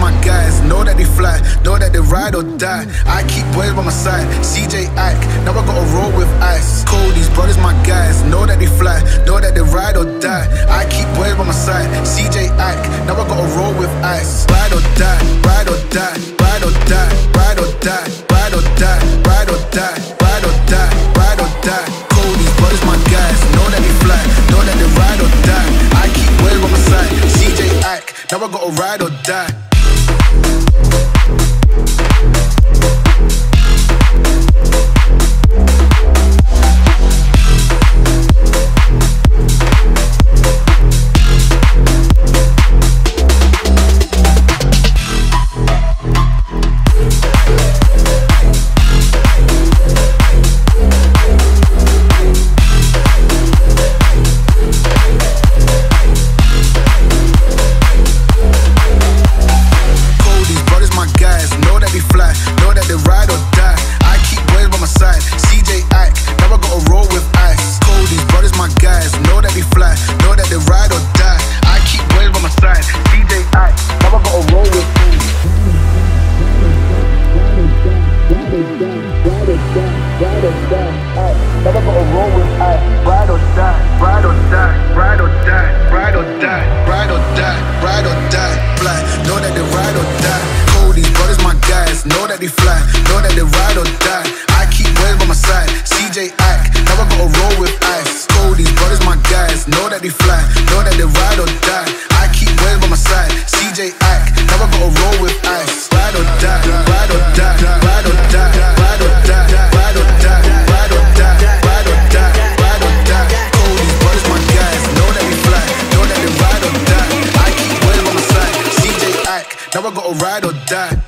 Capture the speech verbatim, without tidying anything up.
my guys, know that they fly, know that they ride or die. I keep boys by my side, C J Ike, now I gotta roll with ice. Cody's brothers, my guys, know that they fly, know that they ride or die. I keep boys by my side, C J Ike, now I gotta roll with ice. Ride or die, ride or die, ride or die, ride or die, ride or die, ride or die, ride or die, ride or die. Cody's brothers, my guys, know that they fly, know that they ride or die. I keep boys by my side, C J Ike, now I gotta ride or die. Now I gotta ride or die.